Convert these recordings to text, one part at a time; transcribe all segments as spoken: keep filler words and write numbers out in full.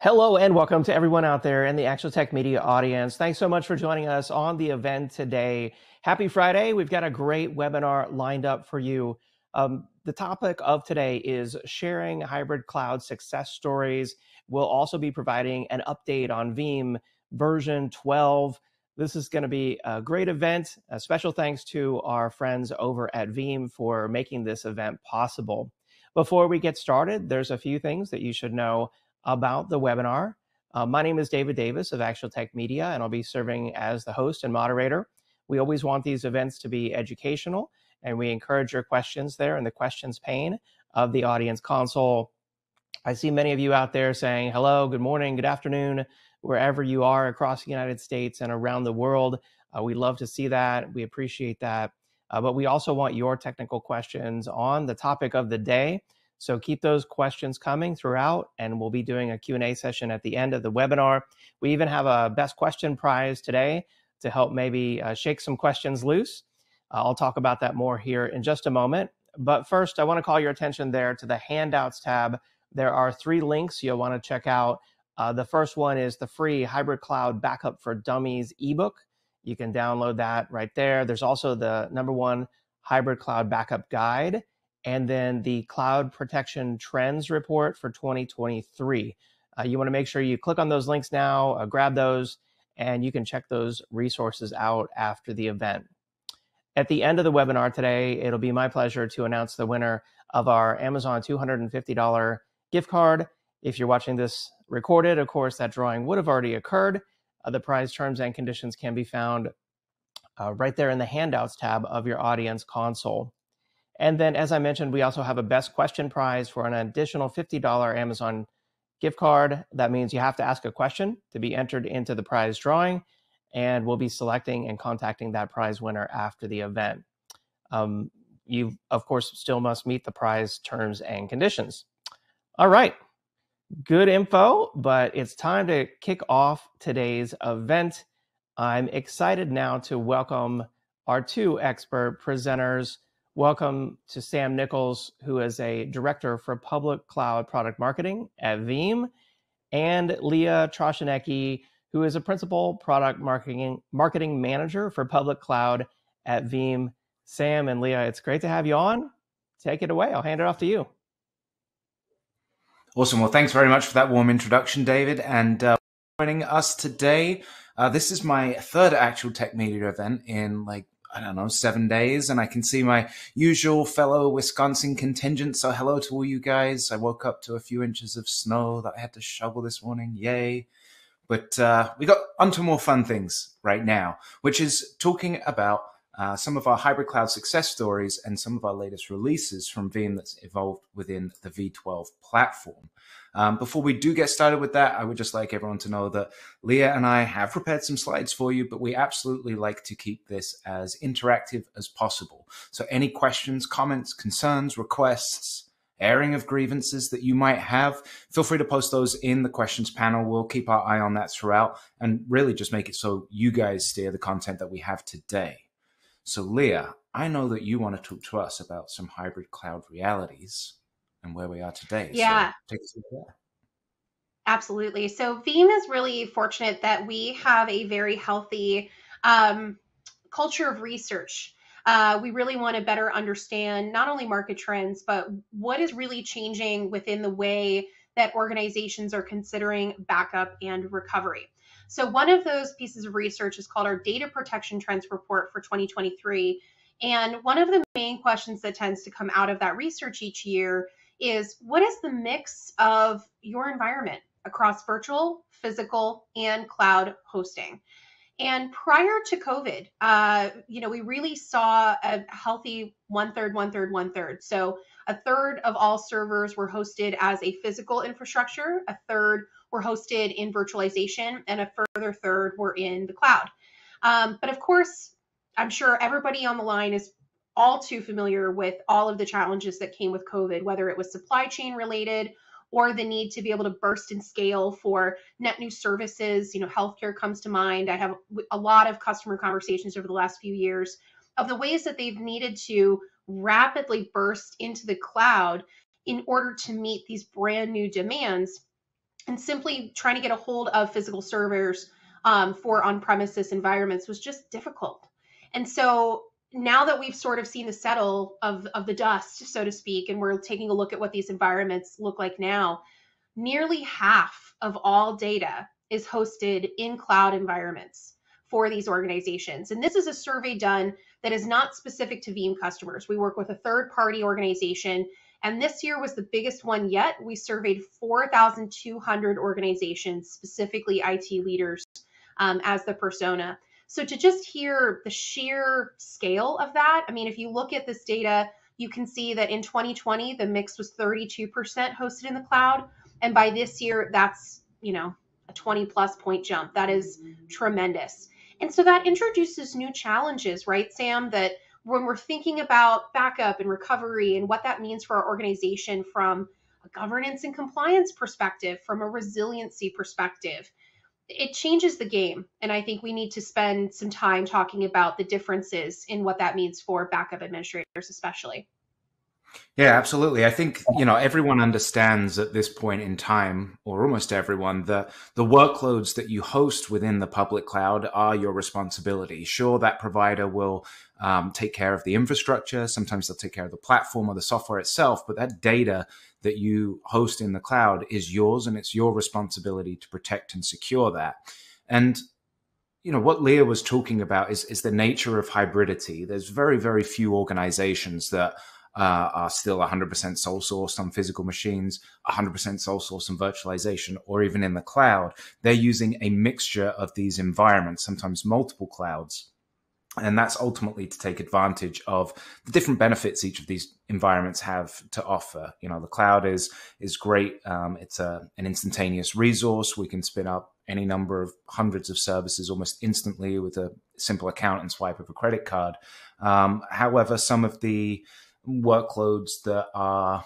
Hello and welcome to everyone out there in the ActualTechMedia audience. Thanks so much for joining us on the event today. Happy Friday. We've got a great webinar lined up for you. Um, the topic of today is sharing hybrid cloud success stories. We'll also be providing an update on Veeam version twelve. This is going to be a great event. A special thanks to our friends over at Veeam for making this event possible. Before we get started, there's a few things that you should know about the webinar. Uh, my name is David Davis of ActualTechMedia, and I'll be serving as the host and moderator. We always want these events to be educational, and we encourage your questions there in the questions pane of the audience console. I see many of you out there saying hello, good morning, good afternoon, wherever you are across the United States and around the world. Uh, we love to see that. We appreciate that. Uh, but we also want your technical questions on the topic of the day. So keep those questions coming throughout, and we'll be doing a Q and A session at the end of the webinar. We even have a best question prize today to help maybe uh, shake some questions loose. Uh, I'll talk about that more here in just a moment. But first, I want to call your attention there to the handouts tab. There are three links you'll want to check out. Uh, the first one is the free Hybrid Cloud Backup for Dummies ebook. You can download that right there. There's also the number one Hybrid Cloud Backup Guide, and then the Cloud Protection Trends Report for twenty twenty-three. Uh, you want to make sure you click on those links now, uh, grab those, and you can check those resources out after the event. At the end of the webinar today, it'll be my pleasure to announce the winner of our Amazon two hundred fifty dollar gift card. If you're watching this recorded, of course, that drawing would have already occurred. Uh, the prize terms and conditions can be found uh, right there in the handouts tab of your audience console. And then, as I mentioned, we also have a best question prize for an additional fifty dollar Amazon gift card. That means you have to ask a question to be entered into the prize drawing, and we'll be selecting and contacting that prize winner after the event. Um, you, of course, still must meet the prize terms and conditions. All right, good info, but it's time to kick off today's event. I'm excited now to welcome our two expert presenters. Welcome to Sam Nicholls, who is a director for public cloud product marketing at Veeam, and Leah Troscianecki, who is a principal product marketing marketing manager for public cloud at Veeam. Sam and Leah, it's great to have you on. Take it away. I'll hand it off to you. Awesome. Well, thanks very much for that warm introduction, David, and uh, joining us today. Uh, this is my third ActualTechMedia event in like I don't know, seven days, and I can see my usual fellow Wisconsin contingent. So hello to all you guys. I woke up to a few inches of snow that I had to shovel this morning. Yay. But uh, we got onto more fun things right now, which is talking about uh, some of our hybrid cloud success stories and some of our latest releases from Veeam that's evolved within the V twelve platform. Um, before we do get started with that, I would just like everyone to know that Leah and I have prepared some slides for you, but we absolutely like to keep this as interactive as possible. So any questions, comments, concerns, requests, airing of grievances that you might have, feel free to post those in the questions panel. We'll keep our eye on that throughout and really just make it so you guys steer the content that we have today. So Leah, I know that you want to talk to us about some hybrid cloud realities and where we are today. Yeah, so take us through that. Absolutely. So Veeam is really fortunate that we have a very healthy um, culture of research. Uh, we really want to better understand not only market trends, but what is really changing within the way that organizations are considering backup and recovery. So one of those pieces of research is called our Data Protection Trends Report for twenty twenty-three. And one of the main questions that tends to come out of that research each year is what is the mix of your environment across virtual, physical, and cloud hosting? And prior to COVID, uh, you know, we really saw a healthy one third, one third, one third. So a third of all servers were hosted as a physical infrastructure, a third were hosted in virtualization, and a further third were in the cloud. Um, but of course, I'm sure everybody on the line is all too familiar with all of the challenges that came with COVID, whether it was supply chain related or the need to be able to burst and scale for net new services. You know, healthcare comes to mind. I have a lot of customer conversations over the last few years of the ways that they've needed to rapidly burst into the cloud in order to meet these brand new demands and simply trying to get a hold of physical servers um, for on-premises environments was just difficult. And so now that we've sort of seen the settle of, of the dust, so to speak, and we're taking a look at what these environments look like now, nearly half of all data is hosted in cloud environments for these organizations. And this is a survey done that is not specific to Veeam customers. We work with a third-party organization, and this year was the biggest one yet. We surveyed four thousand two hundred organizations, specifically I T leaders, um, as the persona. So to just hear the sheer scale of that, I mean, if you look at this data, you can see that in twenty twenty, the mix was thirty-two percent hosted in the cloud. And by this year, that's, you know, a twenty plus point jump. That is tremendous. And so that introduces new challenges, right, Sam, that when we're thinking about backup and recovery and what that means for our organization from a governance and compliance perspective, from a resiliency perspective, it changes the game. And I think we need to spend some time talking about the differences in what that means for backup administrators, especially. Yeah, absolutely. I think, you know, everyone understands at this point in time, or almost everyone, that the workloads that you host within the public cloud are your responsibility. Sure, that provider will um, take care of the infrastructure. Sometimes they'll take care of the platform or the software itself, but that data that you host in the cloud is yours, and it's your responsibility to protect and secure that. And you know, what Leah was talking about is, is the nature of hybridity. There's very, very few organizations that Uh, are still one hundred percent sole source on physical machines, one hundred percent sole source on virtualization, or even in the cloud. They're using a mixture of these environments, sometimes multiple clouds. And that's ultimately to take advantage of the different benefits each of these environments have to offer. You know, the cloud is is great. Um, it's a, an instantaneous resource. We can spin up any number of hundreds of services almost instantly with a simple account and swipe of a credit card. Um, however, some of the workloads that are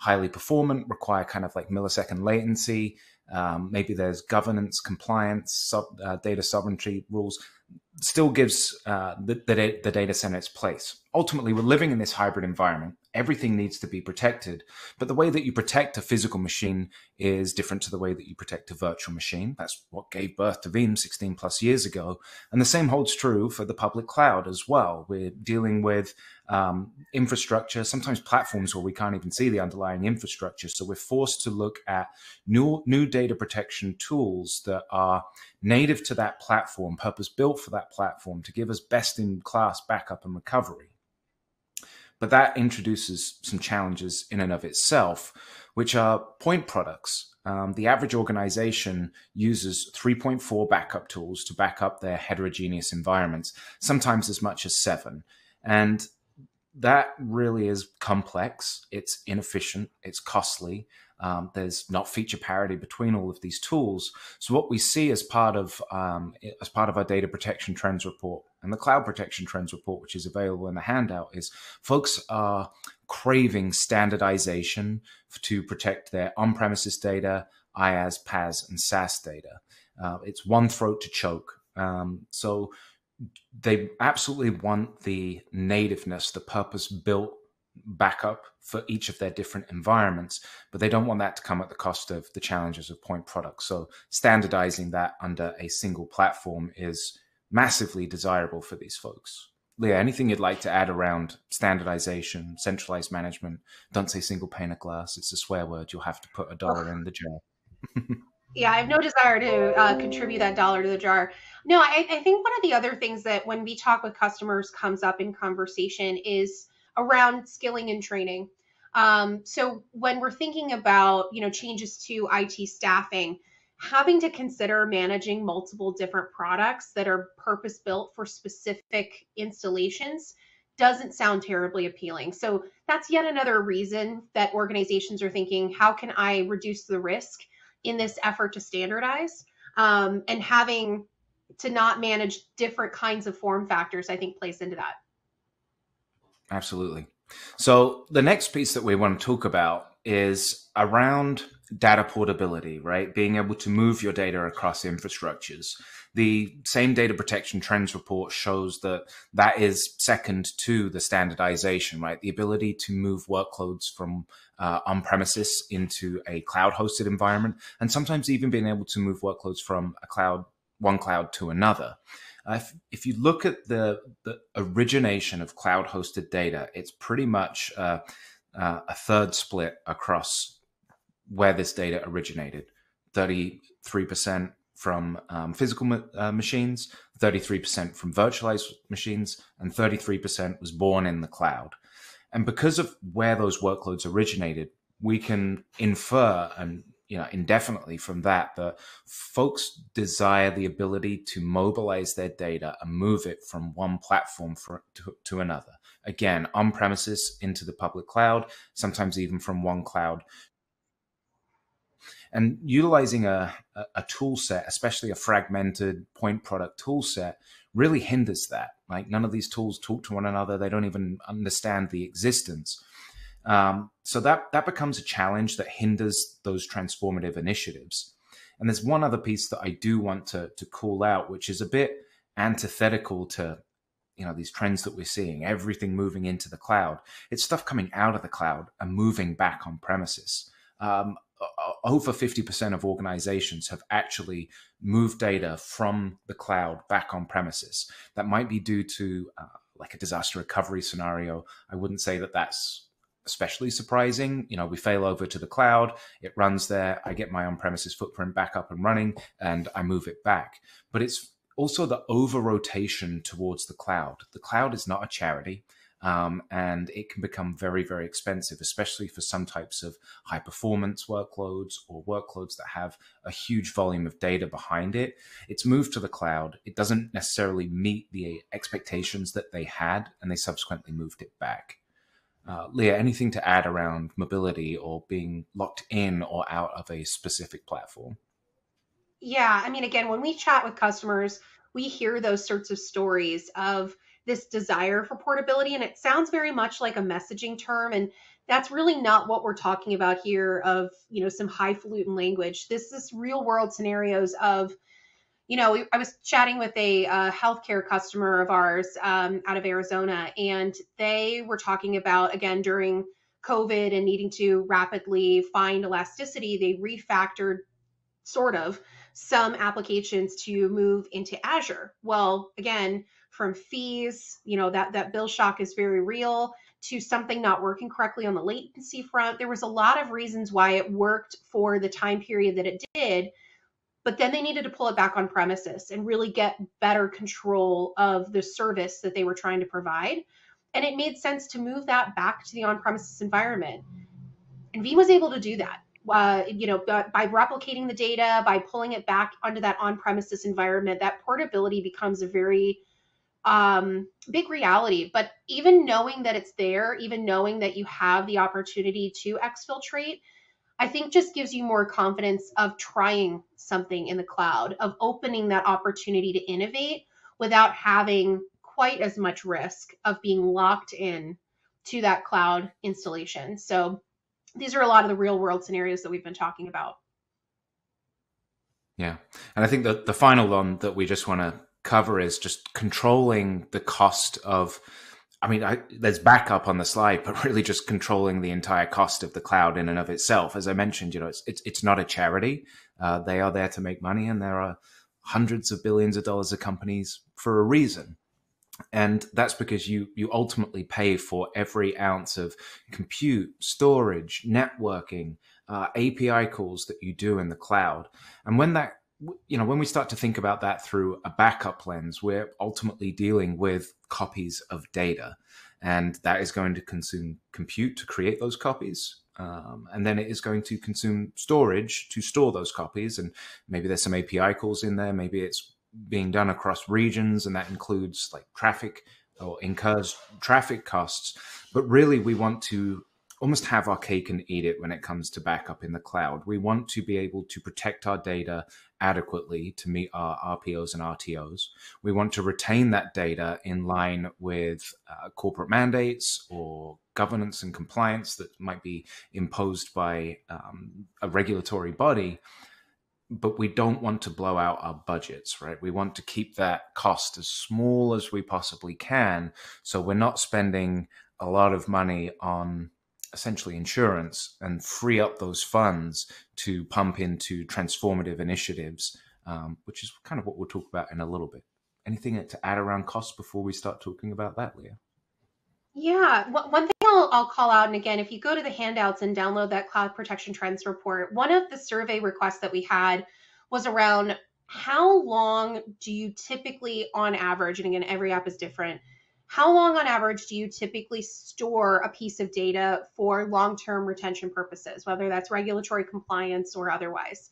highly performant require kind of like millisecond latency. Um, maybe there's governance, compliance, sub, uh, data sovereignty rules. Still gives uh, the, the, the data center its place. Ultimately, we're living in this hybrid environment. Everything needs to be protected. But the way that you protect a physical machine is different to the way that you protect a virtual machine. That's what gave birth to Veeam sixteen plus years ago. And the same holds true for the public cloud as well. We're dealing with um, infrastructure, sometimes platforms where we can't even see the underlying infrastructure. So we're forced to look at new, new data protection tools that are native to that platform, purpose-built for that platform to give us best-in-class backup and recovery. But that introduces some challenges in and of itself, which are point products. Um, the average organization uses three point four backup tools to back up their heterogeneous environments, sometimes as much as seven. And that really is complex. It's inefficient. It's costly. Um, there's not feature parity between all of these tools. So what we see as part of um, as part of our Data Protection Trends Report and the Cloud Protection Trends Report, which is available in the handout, is folks are craving standardization to protect their on-premises data, IaaS, PaaS, and SaaS data. Uh, it's one throat to choke. Um, so they absolutely want the nativeness, the purpose-built backup for each of their different environments, but they don't want that to come at the cost of the challenges of point products. So standardizing that under a single platform is massively desirable for these folks. Leah, anything you'd like to add around standardization, centralized management? Don't say single pane of glass. It's a swear word. You'll have to put a dollar oh. in the jar. Yeah, I have no desire to uh, contribute that dollar to the jar. No, I, I think one of the other things that when we talk with customers comes up in conversation is around skilling and training. Um, so when we're thinking about, you know, changes to I T staffing, having to consider managing multiple different products that are purpose-built for specific installations doesn't sound terribly appealing. So that's yet another reason that organizations are thinking, how can I reduce the risk in this effort to standardize? Um, and having to not manage different kinds of form factors, I think, plays into that. Absolutely. So the next piece that we want to talk about is around data portability, right? Being able to move your data across infrastructures. The same Data Protection Trends Report shows that that is second to the standardization, right? The ability to move workloads from uh, on-premises into a cloud-hosted environment, and sometimes even being able to move workloads from a cloud, one cloud to another. Uh, if, if you look at the, the origination of cloud-hosted data, it's pretty much uh, uh, a third split across where this data originated. thirty-three percent from um, physical ma uh, machines, thirty-three percent from virtualized machines, and thirty-three percent was born in the cloud. And because of where those workloads originated, we can infer and you know, indefinitely from that, that folks desire the ability to mobilize their data and move it from one platform for, to, to another. Again, on-premises into the public cloud, sometimes even from one cloud. And utilizing a, a, a tool set, especially a fragmented point product tool set, really hinders that. Like none of these tools talk to one another. They don't even understand the existence. Um, so that, that becomes a challenge that hinders those transformative initiatives. And there's one other piece that I do want to, to call out, which is a bit antithetical to, you know, these trends that we're seeing, everything moving into the cloud. It's stuff coming out of the cloud and moving back on premises. Um, over fifty percent of organizations have actually moved data from the cloud back on premises. That might be due to uh, like a disaster recovery scenario. I wouldn't say that that's especially surprising. You know, we fail over to the cloud, it runs there, I get my on-premises footprint back up and running, and I move it back. But it's also the over-rotation towards the cloud. The cloud is not a charity, um, and it can become very, very expensive, especially for some types of high-performance workloads or workloads that have a huge volume of data behind it. It's moved to the cloud. It doesn't necessarily meet the expectations that they had, and they subsequently moved it back. Uh, Leah, anything to add around mobility or being locked in or out of a specific platform? Yeah, I mean, again, when we chat with customers, we hear those sorts of stories of this desire for portability, and it sounds very much like a messaging term, and that's really not what we're talking about here of, you know, some highfalutin language. This is real world scenarios of, you know, I was chatting with a uh, healthcare customer of ours um, out of Arizona, and they were talking about, again, during COVID and needing to rapidly find elasticity, they refactored sort of some applications to move into Azure. Well, again, from fees, you know, that, that bill shock is very real, to something not working correctly on the latency front. There was a lot of reasons why it worked for the time period that it did. But then they needed to pull it back on premises and really get better control of the service that they were trying to provide. And it made sense to move that back to the on-premises environment. And Veeam was able to do that, uh, you know, by replicating the data, by pulling it back onto that on-premises environment. That portability becomes a very um, big reality. But even knowing that it's there, even knowing that you have the opportunity to exfiltrate, I think just gives you more confidence of trying something in the cloud, of opening that opportunity to innovate without having quite as much risk of being locked in to that cloud installation. So these are a lot of the real world scenarios that we've been talking about. Yeah. And I think that the final one that we just want to cover is just controlling the cost of, I mean, I, there's backup on the slide, but really just controlling the entire cost of the cloud in and of itself. As I mentioned, you know, it's it's, it's not a charity. Uh, they are there to make money, and there are hundreds of billions of dollars of companies for a reason. And that's because you you ultimately pay for every ounce of compute, storage, networking, uh, A P I calls that you do in the cloud. And when that, you know, when we start to think about that through a backup lens, we're ultimately dealing with copies of data, and that is going to consume compute to create those copies. Um, and then it is going to consume storage to store those copies. And maybe there's some A P I calls in there. Maybe it's being done across regions, and that includes like traffic or incurs traffic costs. But really, we want to almost have our cake and eat it when it comes to backup in the cloud. We want to be able to protect our data adequately to meet our R P Os and R T Os. We want to retain that data in line with uh, corporate mandates or governance and compliance that might be imposed by um, a regulatory body. but we don't want to blow out our budgets, right? We want to keep that cost as small as we possibly can. So we're not spending a lot of money on essentially insurance, and free up those funds to pump into transformative initiatives, um, which is kind of what we'll talk about in a little bit. Anything to add around costs before we start talking about that, Leah? Yeah, one thing I'll, I'll call out, and again, if you go to the handouts and download that Cloud Protection Trends Report, one of the survey requests that we had was around how long do you typically, on average, and again, every app is different, how long on average do you typically store a piece of data for long-term retention purposes, whether that's regulatory compliance or otherwise?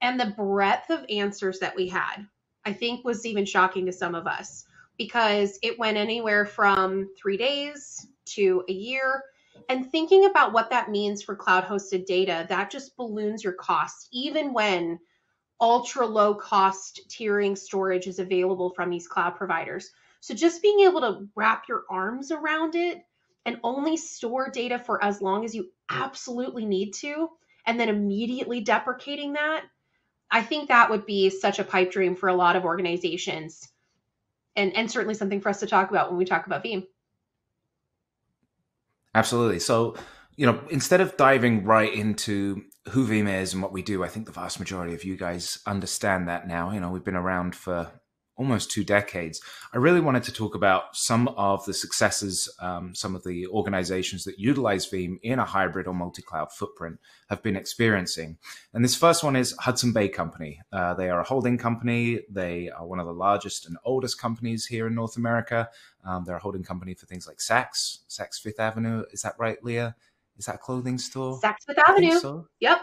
And the breadth of answers that we had, I think, was even shocking to some of us, because it went anywhere from three days to a year. And thinking about what that means for cloud-hosted data, that just balloons your cost, even when ultra-low-cost tiering storage is available from these cloud providers. So just being able to wrap your arms around it and only store data for as long as you absolutely need to, and then immediately deprecating that, I think that would be such a pipe dream for a lot of organizations. And, and certainly something for us to talk about when we talk about Veeam. Absolutely. So, you know, instead of diving right into who Veeam is and what we do, I think the vast majority of you guys understand that now. You know, we've been around for almost two decades. I really wanted to talk about some of the successes um, some of the organizations that utilize Veeam in a hybrid or multi-cloud footprint have been experiencing. And this first one is Hudson Bay Company. Uh, they are a holding company. They are one of the largest and oldest companies here in North America. Um, they're a holding company for things like Saks, Saks Fifth Avenue. Is that right, Leah? Is that a clothing store? Saks Fifth Avenue. So. Yep.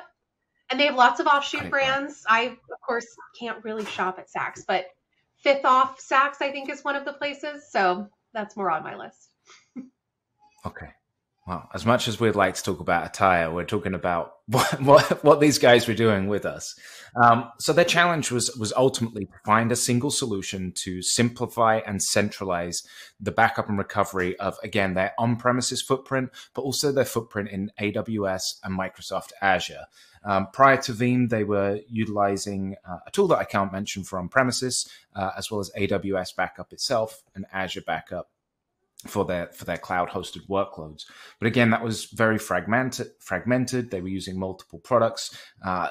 And they have lots of offshoot brands. Right. I, of course, can't really shop at Saks, but Fifth off Saks, I think, is one of the places. So that's more on my list. Okay. Well, as much as we'd like to talk about attire, we're talking about what, what, what these guys were doing with us. Um, so their challenge was, was ultimately to find a single solution to simplify and centralize the backup and recovery of, again, their on-premises footprint, but also their footprint in A W S and Microsoft Azure. Um, prior to Veeam, they were utilizing uh, a tool that I can't mention for on-premises, uh, as well as A W S Backup itself and Azure Backup for their for their cloud-hosted workloads. But again, that was very fragmented. Fragmented. They were using multiple products uh,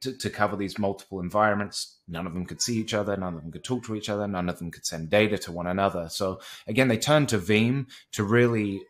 to, to cover these multiple environments. None of them could see each other. None of them could talk to each other. None of them could send data to one another. So again, they turned to Veeam to really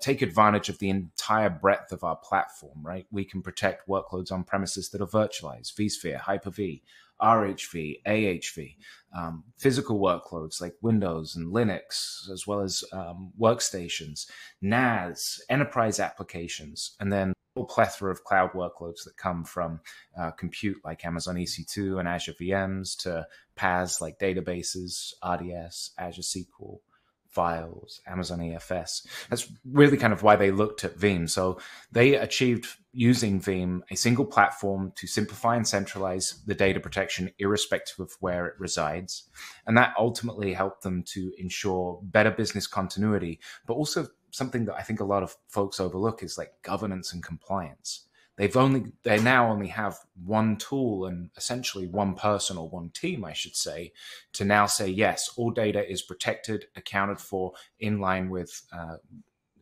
take advantage of the entire breadth of our platform, right? We can protect workloads on premises that are virtualized, vSphere, Hyper-V, R H V, A H V, um, physical workloads like Windows and Linux, as well as um, workstations, N A S, enterprise applications, and then a plethora of cloud workloads that come from uh, compute like Amazon E C two and Azure V Ms to PaaS like databases, R D S, Azure S Q L, files, Amazon E F S. That's really kind of why they looked at Veeam. So they achieved, using Veeam, a single platform to simplify and centralize the data protection irrespective of where it resides. And that ultimately helped them to ensure better business continuity, but also something that I think a lot of folks overlook is like governance and compliance. They've only, they now only have one tool and essentially one person or one team, I should say, to now say, yes, all data is protected, accounted for in line with uh,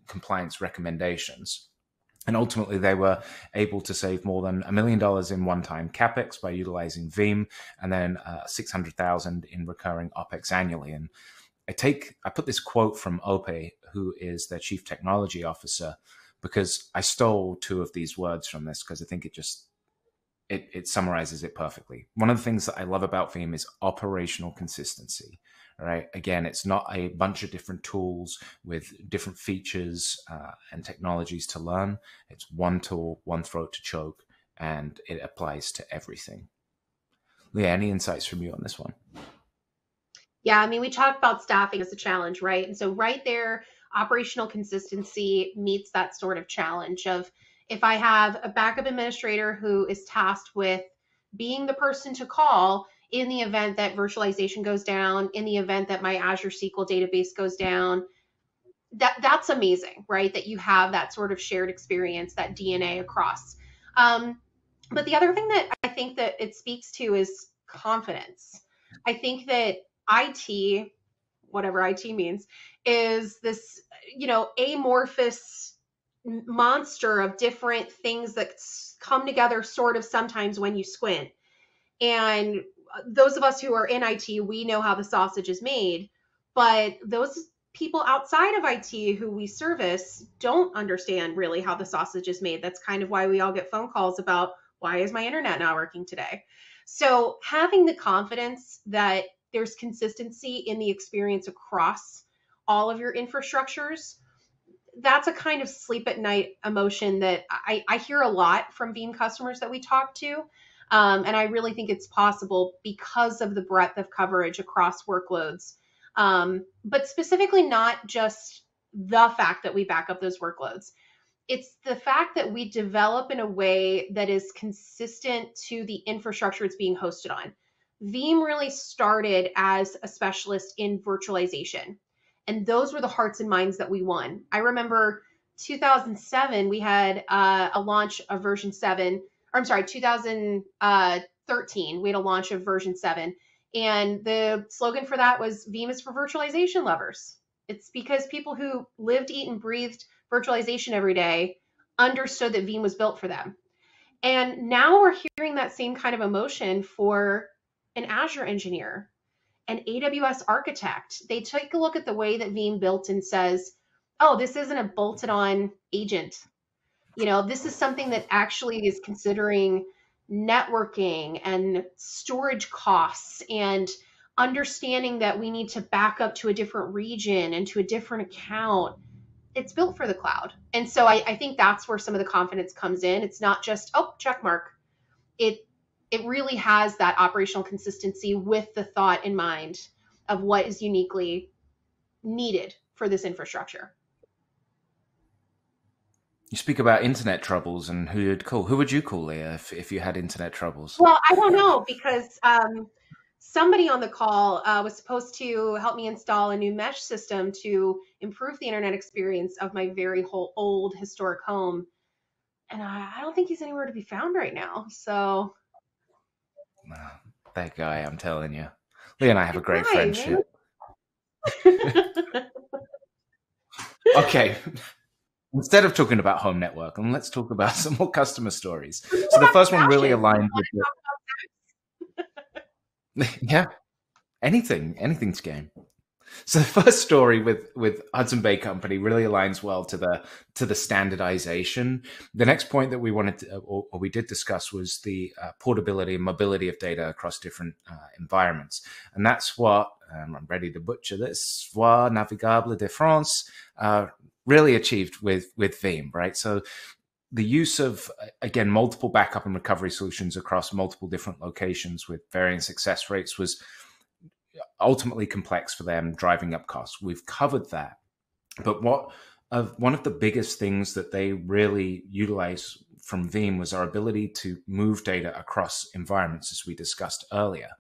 compliance recommendations. And ultimately, they were able to save more than a million dollars in one-time CapEx by utilizing Veeam, and then uh, six hundred thousand dollars in recurring OpEx annually. And I take, I put this quote from Ope, who is their chief technology officer, because I stole two of these words from this, because I think it just, it, it summarizes it perfectly. One of the things that I love about Veeam is operational consistency, right? Again, it's not a bunch of different tools with different features uh, and technologies to learn. It's one tool, one throat to choke, and it applies to everything. Leah, any insights from you on this one? Yeah, I mean, we talked about staffing as a challenge, right? And so right there, operational consistency meets that sort of challenge of, if I have a backup administrator who is tasked with being the person to call in the event that virtualization goes down, in the event that my Azure S Q L database goes down, that that's amazing, right? That you have that sort of shared experience, that D N A across. Um, but the other thing that I think that it speaks to is confidence. I think that I T, whatever I T means, is this, you know, amorphous monster of different things that come together sort of sometimes when you squint. And those of us who are in I T, we know how the sausage is made, but those people outside of I T who we service don't understand really how the sausage is made. That's kind of why we all get phone calls about, why is my internet not working today? So having the confidence that there's consistency in the experience across all of your infrastructures, that's a kind of sleep at night emotion that I, I hear a lot from Veeam customers that we talk to. Um, and I really think it's possible because of the breadth of coverage across workloads, um, but specifically not just the fact that we back up those workloads. It's the fact that we develop in a way that is consistent to the infrastructure it's being hosted on. Veeam really started as a specialist in virtualization, and those were the hearts and minds that we won. I remember two thousand seven, we had uh, a launch of version seven. Or I'm sorry, two thousand thirteen, we had a launch of version seven. And the slogan for that was Veeam is for virtualization lovers. It's because people who lived, eat, and breathed virtualization every day understood that Veeam was built for them. And now we're hearing that same kind of emotion for an Azure engineer, an A W S architect. They take a look at the way that Veeam built and says, oh, this isn't a bolted on agent. You know, this is something that actually is considering networking and storage costs and understanding that we need to back up to a different region and to a different account. It's built for the cloud. And so I, I think that's where some of the confidence comes in. It's not just, oh, check mark. It, it really has that operational consistency with the thought in mind of what is uniquely needed for this infrastructure. You speak about internet troubles and who you'd call. Who would you call, Leah, if, if you had internet troubles? Well, I don't know, because um, somebody on the call uh, was supposed to help me install a new mesh system to improve the internet experience of my very whole old historic home. And I, I don't think he's anywhere to be found right now. So that guy, I'm telling you. Leah and I have a great Hi, friendship. Okay. Instead of talking about home network, and let's talk about some more customer stories. So the first one really aligned with the, yeah, anything, anything's game. So the first story with with Hudson Bay Company really aligns well to the to the standardization. The next point that we wanted to, or, or we did discuss, was the uh, portability and mobility of data across different uh, environments, and that's what um, I'm ready to butcher this. Voie Navigable de France. Uh, really achieved with, with Veeam, right? So the use of, again, multiple backup and recovery solutions across multiple different locations with varying success rates was ultimately complex for them, driving up costs. We've covered that. But what of uh, one of the biggest things that they really utilized from Veeam was our ability to move data across environments, as we discussed earlier.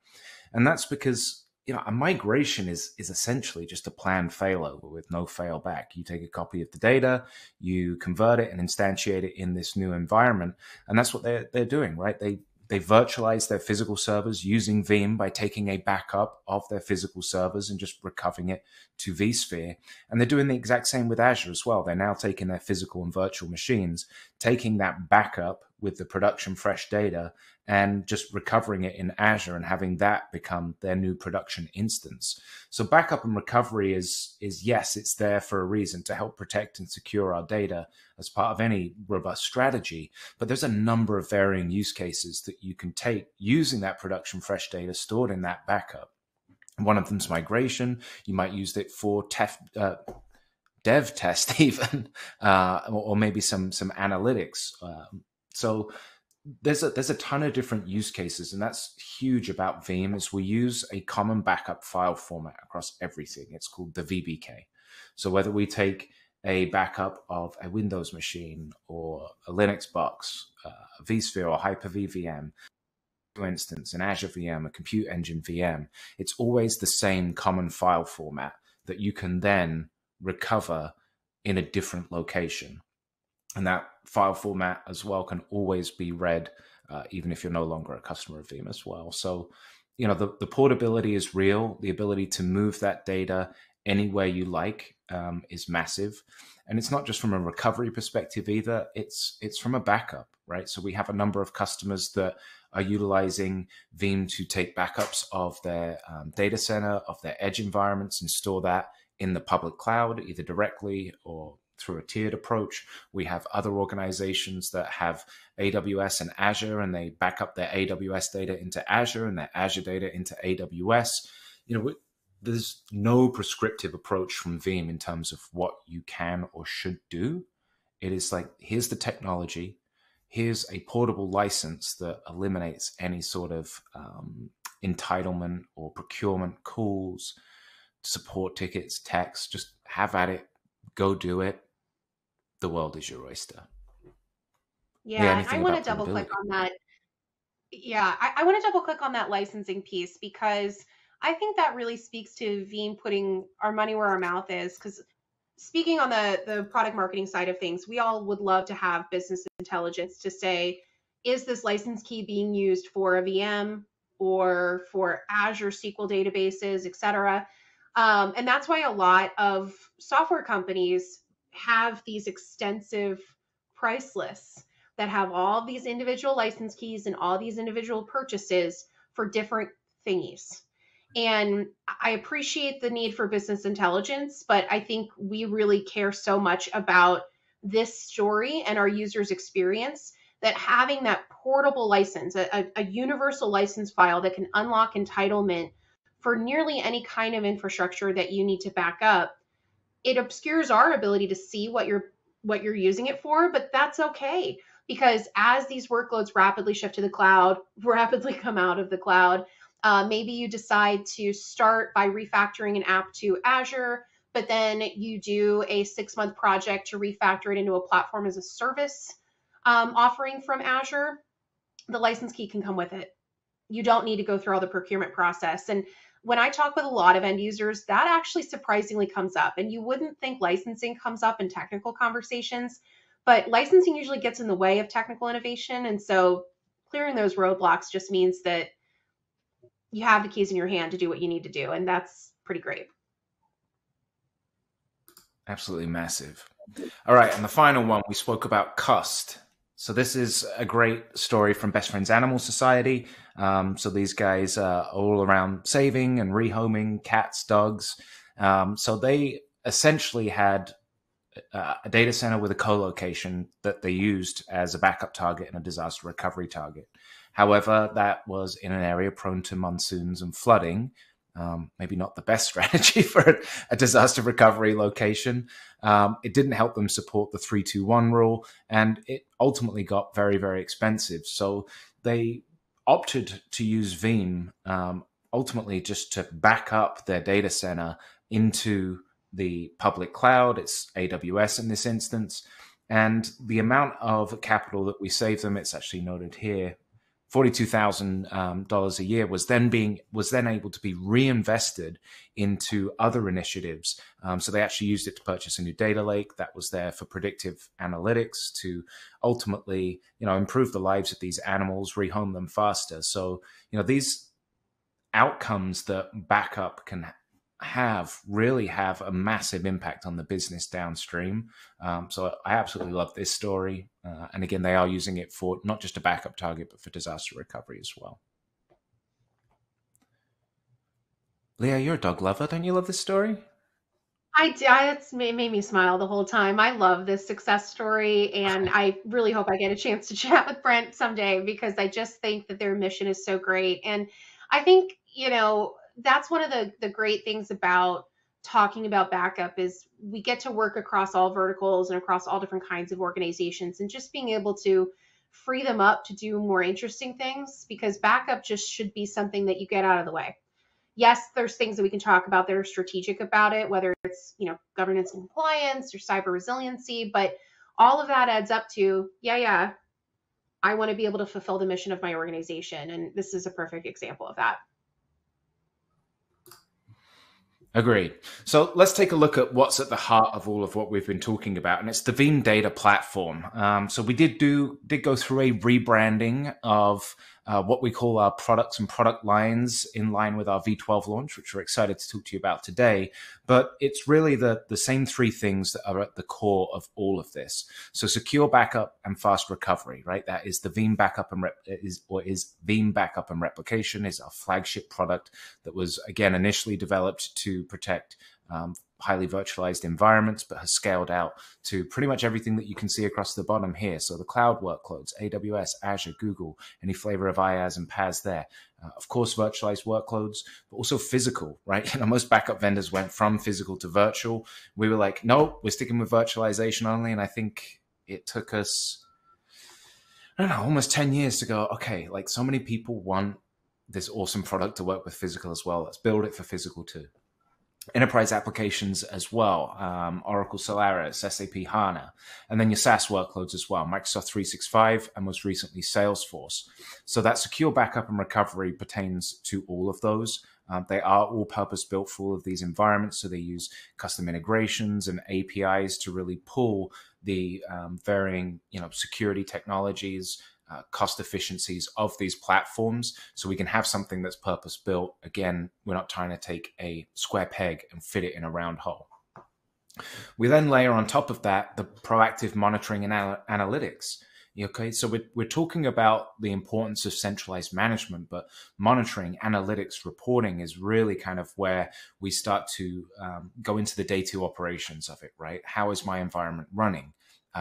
And that's because, you know, a migration is is essentially just a planned failover with no fail back. You take a copy of the data, you convert it and instantiate it in this new environment. And that's what they're, they're doing, right? They, they virtualize their physical servers using Veeam by taking a backup of their physical servers and just recovering it to vSphere. And they're doing the exact same with Azure as well. They're now taking their physical and virtual machines, taking that backup with the production fresh data and just recovering it in Azure and having that become their new production instance. So backup and recovery is, is yes, it's there for a reason to help protect and secure our data as part of any robust strategy. But there's a number of varying use cases that you can take using that production fresh data stored in that backup. One of them's migration. You might use it for tef uh, dev test even, uh, or maybe some, some analytics. Uh, so There's a, there's a ton of different use cases, and that's huge about Veeam is we use a common backup file format across everything. It's called the V B K. So whether we take a backup of a Windows machine or a Linux box, uh, vSphere or Hyper-V V M, for instance, an Azure V M, a Compute Engine V M, it's always the same common file format that you can then recover in a different location. And that file format as well can always be read uh, even if you're no longer a customer of Veeam as well. So, you know, the, the portability is real. The ability to move that data anywhere you like um, is massive. And it's not just from a recovery perspective either. It's, it's from a backup, right? So we have a number of customers that are utilizing Veeam to take backups of their um, data center, of their edge environments, and store that in the public cloud, either directly or through a tiered approach. We have other organizations that have A W S and Azure, and they back up their A W S data into Azure and their Azure data into A W S. You know, we, there's no prescriptive approach from Veeam in terms of what you can or should do. It is like, here's the technology, here's a portable license that eliminates any sort of um, entitlement or procurement calls, support tickets, texts. Just have at it, go do it. The world is your oyster. Yeah, yeah, I want to double click on that. Yeah, I, I want to double click on that licensing piece, because I think that really speaks to Veeam putting our money where our mouth is. Because speaking on the, the product marketing side of things, we all would love to have business intelligence to say, is this license key being used for a V M or for Azure S Q L databases, et cetera? Um, and that's why a lot of software companies have these extensive price lists that have all these individual license keys and all these individual purchases for different thingies. And I appreciate the need for business intelligence, but I think we really care so much about this story and our users' experience that having that portable license, a, a universal license file that can unlock entitlement for nearly any kind of infrastructure that you need to back up, it obscures our ability to see what you're what you're using it for, but that's okay. Because as these workloads rapidly shift to the cloud, rapidly come out of the cloud, uh, maybe you decide to start by refactoring an app to Azure, but then you do a six-month project to refactor it into a platform as a service um, offering from Azure. The license key can come with it. You don't need to go through all the procurement process. And when I talk with a lot of end users, that actually surprisingly comes up. And you wouldn't think licensing comes up in technical conversations, but licensing usually gets in the way of technical innovation. And so clearing those roadblocks just means that you have the keys in your hand to do what you need to do. And that's pretty great. Absolutely massive. All right. And the final one, we spoke about cost. So this is a great story from Best Friends Animal Society. Um, so these guys are all around saving and rehoming cats, dogs. Um, so they essentially had uh, a data center with a co-location that they used as a backup target and a disaster recovery target. However, that was in an area prone to monsoons and flooding. Um, maybe not the best strategy for a disaster recovery location. Um, it didn't help them support the three two one rule, and it ultimately got very, very expensive. So they opted to use Veeam um, ultimately just to back up their data center into the public cloud. It's A W S in this instance. And the amount of capital that we saved them, it's actually noted here, forty-two thousand dollars a year was then being was then able to be reinvested into other initiatives. Um, so they actually used it to purchase a new data lake that was there for predictive analytics to ultimately, you know, improve the lives of these animals, rehome them faster. So, you know, these outcomes that backup can have really have a massive impact on the business downstream. Um, so I absolutely love this story. Uh, and again, they are using it for not just a backup target, but for disaster recovery as well. Leah, you're a dog lover. Don't you love this story? I do. It made me smile the whole time. I love this success story. And I really hope I get a chance to chat with Brent someday, because I just think that their mission is so great. And I think, you know, that's one of the, the great things about talking about backup is we get to work across all verticals and across all different kinds of organizations, and just being able to free them up to do more interesting things, because backup just should be something that you get out of the way. Yes, there's things that we can talk about that are strategic about it, whether it's, you know, governance and compliance or cyber resiliency, but all of that adds up to, yeah, yeah, I want to be able to fulfill the mission of my organization. And this is a perfect example of that. Agreed. So let's take a look at what's at the heart of all of what we've been talking about, and it's the Veeam Data Platform. Um, so we did do did go through a rebranding of uh, what we call our products and product lines in line with our V twelve launch, which we're excited to talk to you about today. But it's really the, the same three things that are at the core of all of this. So secure backup and fast recovery, right? That is the Veeam Backup and Rep is or is Veeam Backup and Replication is our flagship product that was again initially developed to protect um, highly virtualized environments, but has scaled out to pretty much everything that you can see across the bottom here. So the cloud workloads, A W S, Azure, Google, any flavor of IaaS and PaaS there. Uh, of course, virtualized workloads, but also physical, right? You know, most backup vendors went from physical to virtual. We were like, no, we're sticking with virtualization only. And I think it took us, I don't know, almost ten years to go, okay, like so many people want this awesome product to work with physical as well. Let's build it for physical too. Enterprise applications as well, um, Oracle Solaris, S A P HANA, and then your SaaS workloads as well, Microsoft three sixty-five, and most recently Salesforce. So that secure backup and recovery pertains to all of those. Um, they are all purpose built for all of these environments. So they use custom integrations and A P Is to really pull the um, varying, you know, security technologies, Uh, cost efficiencies of these platforms, so we can have something that's purpose built. Again, we're not trying to take a square peg and fit it in a round hole. We then layer on top of that the proactive monitoring and anal analytics. Okay, so we're, we're talking about the importance of centralized management, but monitoring, analytics, reporting is really kind of where we start to um, go into the day two operations of it, right? How is my environment running?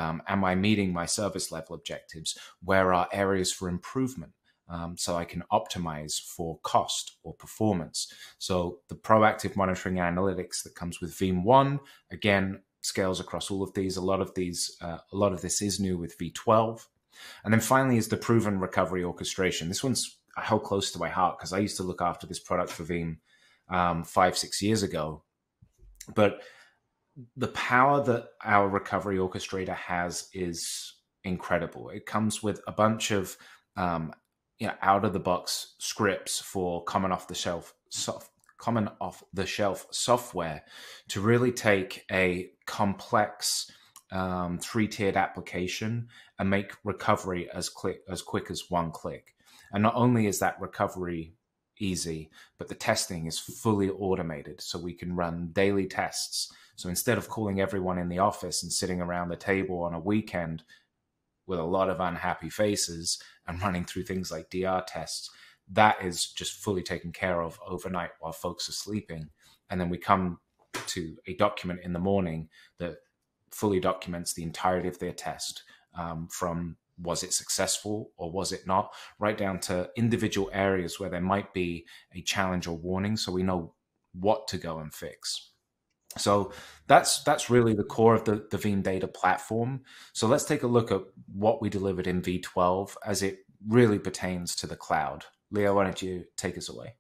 Um, am I meeting my service level objectives? Where are areas for improvement? Um, so I can optimize for cost or performance. So the proactive monitoring analytics that comes with Veeam One, again, scales across all of these. A lot of these, uh, a lot of this is new with V twelve. And then finally is the proven recovery orchestration. This one's held close to my heart because I used to look after this product for Veeam um, five, six years ago. But the power that our recovery orchestrator has is incredible. It comes with a bunch of um, you know, out-of-the-box scripts for common off-the-shelf soft, common off-the-shelf software to really take a complex um, three-tiered application and make recovery as quick as quick as one click. And not only is that recovery easy, but the testing is fully automated, so we can run daily tests. So instead of calling everyone in the office and sitting around the table on a weekend with a lot of unhappy faces and running through things like D R tests, that is just fully taken care of overnight while folks are sleeping. And then we come to a document in the morning that fully documents the entirety of their test, um, from was it successful or was it not, right down to individual areas where there might be a challenge or warning, so we know what to go and fix. So that's that's really the core of the, the Veeam Data Platform. So let's take a look at what we delivered in V twelve as it really pertains to the cloud. Leah, why don't you take us away?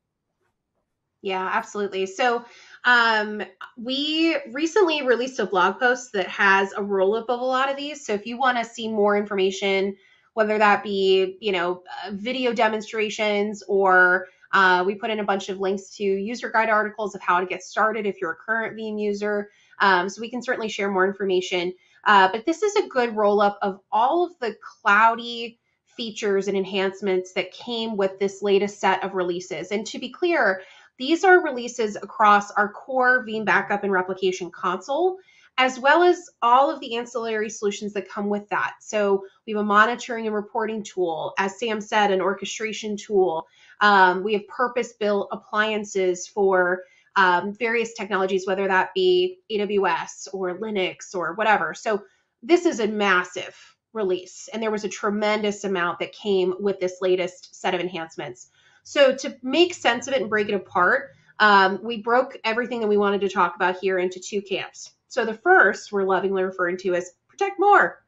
Yeah, absolutely. So um, we recently released a blog post that has a roll up of a lot of these. So if you want to see more information, whether that be, you know, video demonstrations, or uh, we put in a bunch of links to user guide articles of how to get started if you're a current Veeam user. Um, so we can certainly share more information. Uh, but this is a good roll up of all of the cloudy features and enhancements that came with this latest set of releases. And to be clear, these are releases across our core Veeam Backup and Replication console, as well as all of the ancillary solutions that come with that. So we have a monitoring and reporting tool, as Sam said, an orchestration tool. Um, we have purpose-built appliances for um, various technologies, whether that be A W S or Linux or whatever. So this is a massive release, and there was a tremendous amount that came with this latest set of enhancements. So to make sense of it and break it apart, um, we broke everything that we wanted to talk about here into two camps. So the first we're lovingly referring to as protect more.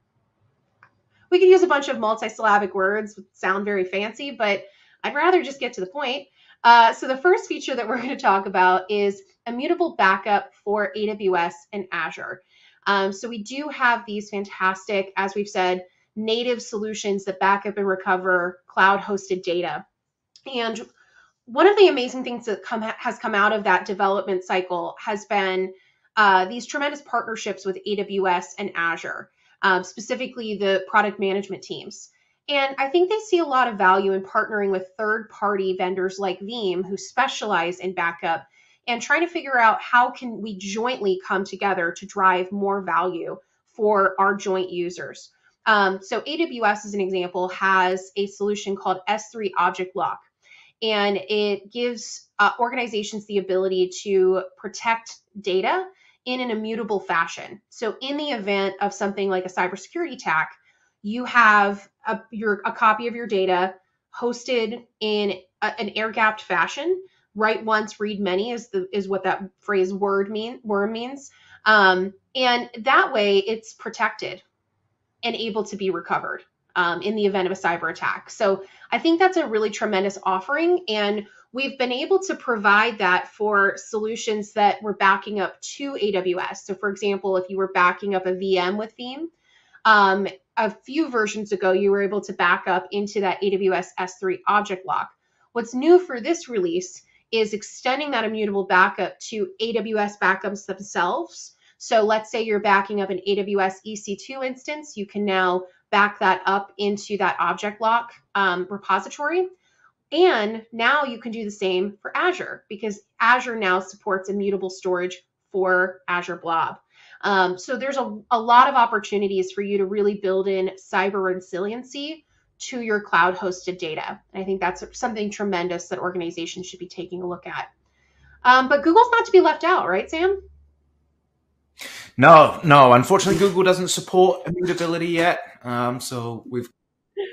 We could use a bunch of multisyllabic words that sound very fancy, but I'd rather just get to the point. Uh, so the first feature that we're going to talk about is immutable backup for A W S and Azure. Um, so we do have these fantastic, as we've said, native solutions that back up and recover cloud-hosted data. And one of the amazing things that come, has come out of that development cycle has been uh, these tremendous partnerships with A W S and Azure, um, specifically the product management teams. And I think they see a lot of value in partnering with third-party vendors like Veeam, who specialize in backup, and trying to figure out how can we jointly come together to drive more value for our joint users. Um, so A W S, as an example, has a solution called S three Object Lock, and it gives uh, organizations the ability to protect data in an immutable fashion. So in the event of something like a cybersecurity attack, you have a, your, a copy of your data hosted in a, an air-gapped fashion. Write once, read many is the is what that phrase word mean word means, um, and that way it's protected and able to be recovered um, in the event of a cyber attack. So I think that's a really tremendous offering, and we've been able to provide that for solutions that we're backing up to A W S. So for example, if you were backing up a V M with Veeam, um, a few versions ago, you were able to back up into that A W S S three object lock. What's new for this release is extending that immutable backup to A W S backups themselves. So let's say you're backing up an A W S E C two instance, you can now back that up into that object lock um, repository. And now you can do the same for Azure, because Azure now supports immutable storage for Azure Blob. Um, so there's a, a lot of opportunities for you to really build in cyber resiliency to your cloud hosted data. And I think that's something tremendous that organizations should be taking a look at. Um, but Google's not to be left out, right, Sam? No, no. Unfortunately, Google doesn't support immutability yet. Um, so we've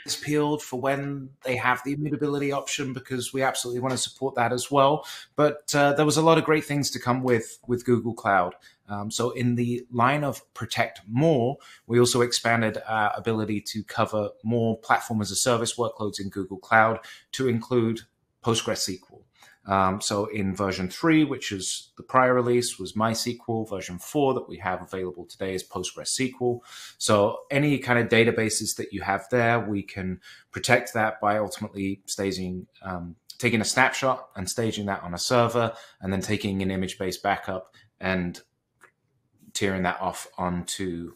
it's peeled for when they have the immutability option, because we absolutely want to support that as well. But uh, there was a lot of great things to come with with Google Cloud. Um, so in the line of protect more, we also expanded our ability to cover more platform as a service workloads in Google Cloud to include PostgreSQL. Um, so in version three, which is the prior release, was MySQL. Version four that we have available today is PostgreSQL. So any kind of databases that you have there, we can protect that by ultimately staging, um, taking a snapshot and staging that on a server, and then taking an image-based backup and tearing that off onto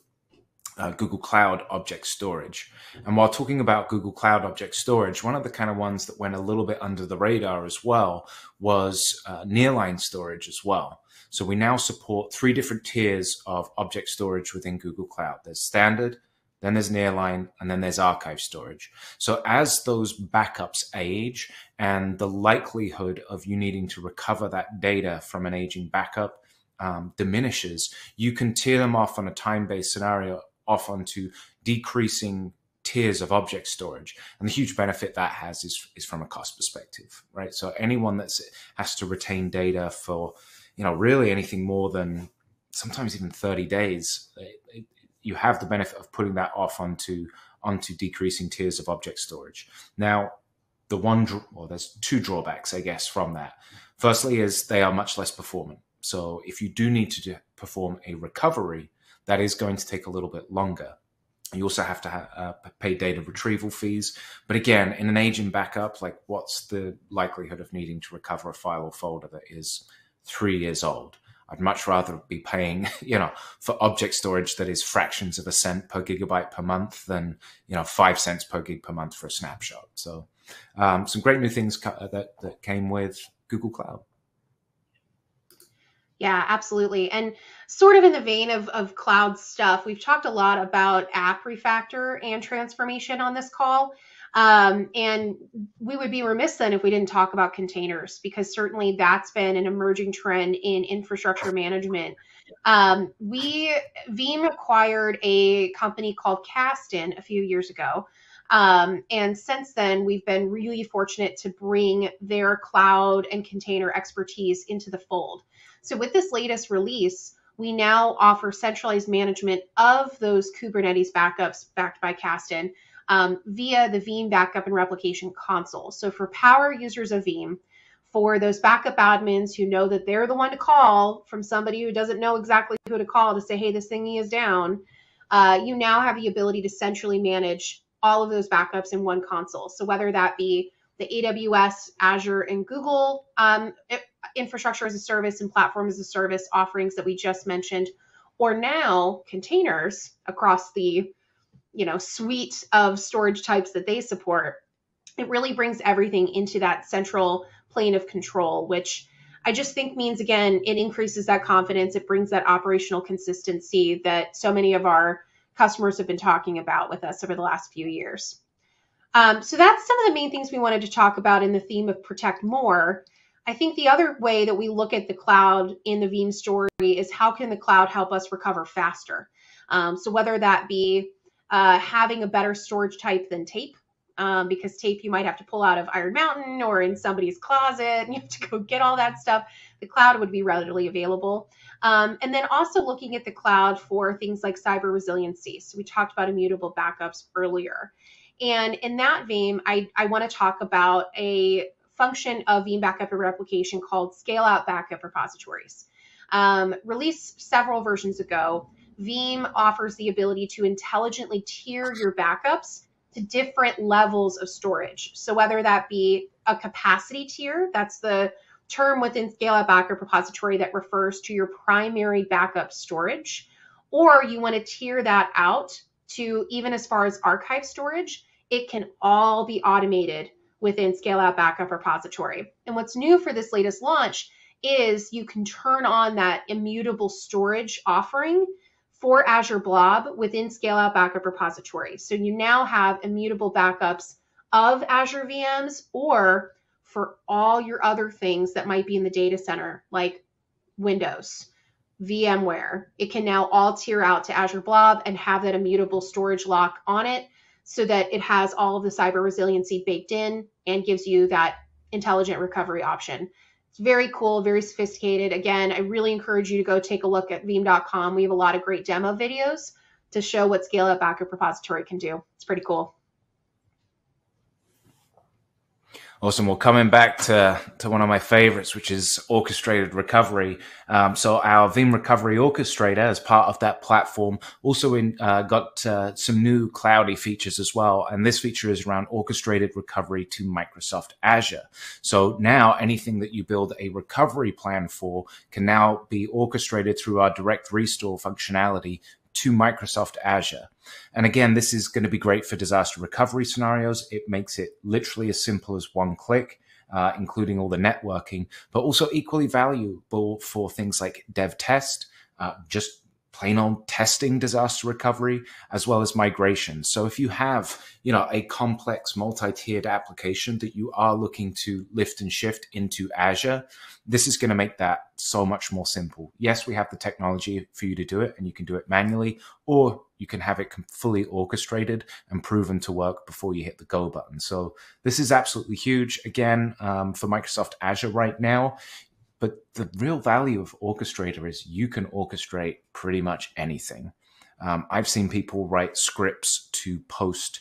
Uh, Google Cloud object storage. And while talking about Google Cloud object storage, one of the kind of ones that went a little bit under the radar as well was uh, nearline storage as well. So we now support three different tiers of object storage within Google Cloud. There's standard, then there's nearline, and then there's archive storage. So as those backups age and the likelihood of you needing to recover that data from an aging backup um, diminishes, you can tear them off on a time-based scenario off onto decreasing tiers of object storage. And the huge benefit that has is, is from a cost perspective, right? So anyone that's has to retain data for, you know, really anything more than sometimes even thirty days, it, it, you have the benefit of putting that off onto, onto decreasing tiers of object storage. Now, the one, well, there's two drawbacks, I guess, from that. Firstly is they are much less performant. So if you do need to do, perform a recovery, that is going to take a little bit longer. You also have to have, uh, pay data retrieval fees. But again, in an aging backup, like what's the likelihood of needing to recover a file or folder that is three years old? I'd much rather be paying, you know, for object storage that is fractions of a cent per gigabyte per month than, you know, five cents per gig per month for a snapshot. So um, some great new things that, that came with Google Cloud. Yeah, absolutely. And sort of in the vein of, of cloud stuff, we've talked a lot about app refactor and transformation on this call. Um, and we would be remiss then if we didn't talk about containers, because certainly that's been an emerging trend in infrastructure management. Um, we, Veeam acquired a company called Kasten a few years ago. Um, and since then, we've been really fortunate to bring their cloud and container expertise into the fold. So with this latest release, we now offer centralized management of those Kubernetes backups backed by Kasten um, via the Veeam Backup and Replication console. So for power users of Veeam, for those backup admins who know that they're the one to call from somebody who doesn't know exactly who to call to say, hey, this thingy is down, uh, you now have the ability to centrally manage all of those backups in one console. So whether that be the A W S, Azure, and Google um, infrastructure as a service and platform as a service offerings that we just mentioned, or now containers across the you know, suite of storage types that they support. It really brings everything into that central plane of control, which I just think means, again, it increases that confidence. It brings that operational consistency that so many of our customers have been talking about with us over the last few years. Um, so that's some of the main things we wanted to talk about in the theme of protect more. I think the other way that we look at the cloud in the Veeam story is how can the cloud help us recover faster? Um, so whether that be uh, having a better storage type than tape, Um, because tape you might have to pull out of Iron Mountain or in somebody's closet and you have to go get all that stuff. The cloud would be readily available. Um, and then also looking at the cloud for things like cyber resiliency. So we talked about immutable backups earlier. And in that vein, I, I want to talk about a function of Veeam Backup and Replication called Scale-Out Backup Repositories. Um, released several versions ago, Veeam offers the ability to intelligently tier your backups to different levels of storage. So whether that be a capacity tier, that's the term within Scale-Out Backup Repository that refers to your primary backup storage, or you want to tier that out to even as far as archive storage, it can all be automated within Scale-Out Backup Repository. And what's new for this latest launch is you can turn on that immutable storage offering for Azure Blob within Scale-Out Backup Repository. So you now have immutable backups of Azure V Ms or for all your other things that might be in the data center, like Windows, VMware. It can now all tier out to Azure Blob and have that immutable storage lock on it so that it has all of the cyber resiliency baked in and gives you that intelligent recovery option. It's very cool, very sophisticated. Again, I really encourage you to go take a look at veeam dot com. We have a lot of great demo videos to show what Scale-Out Backup Repository can do. It's pretty cool. Awesome. Well, coming back to, to one of my favorites, which is orchestrated recovery. Um, so our Veeam Recovery Orchestrator, as part of that platform, also in, uh, got uh, some new cloudy features as well. And this feature is around orchestrated recovery to Microsoft Azure. So now anything that you build a recovery plan for can now be orchestrated through our direct restore functionality to Microsoft Azure. And again, this is going to be great for disaster recovery scenarios. It makes it literally as simple as one click, uh, including all the networking, but also equally valuable for things like dev test, uh, just plain on testing disaster recovery, as well as migration. So if you have, you know, a complex multi-tiered application that you are looking to lift and shift into Azure, this is going to make that so much more simple. Yes, we have the technology for you to do it, and you can do it manually, or you can have it fully orchestrated and proven to work before you hit the go button. So this is absolutely huge, again, um, for Microsoft Azure right now. But the real value of Orchestrator is you can orchestrate pretty much anything. Um, I've seen people write scripts to post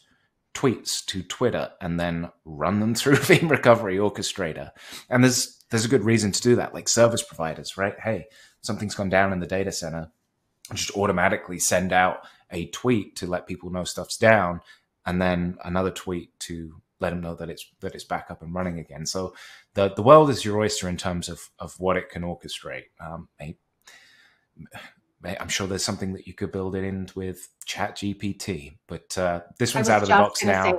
tweets to Twitter and then run them through Veeam Recovery Orchestrator. And there's, there's a good reason to do that, like service providers, right? Hey, something's gone down in the data center. Just automatically send out a tweet to let people know stuff's down and then another tweet to let them know that it's that it's back up and running again. So the the world is your oyster in terms of of what it can orchestrate. Um, I, I'm sure there's something that you could build it in with Chat G P T, but uh, this one's out of the box now.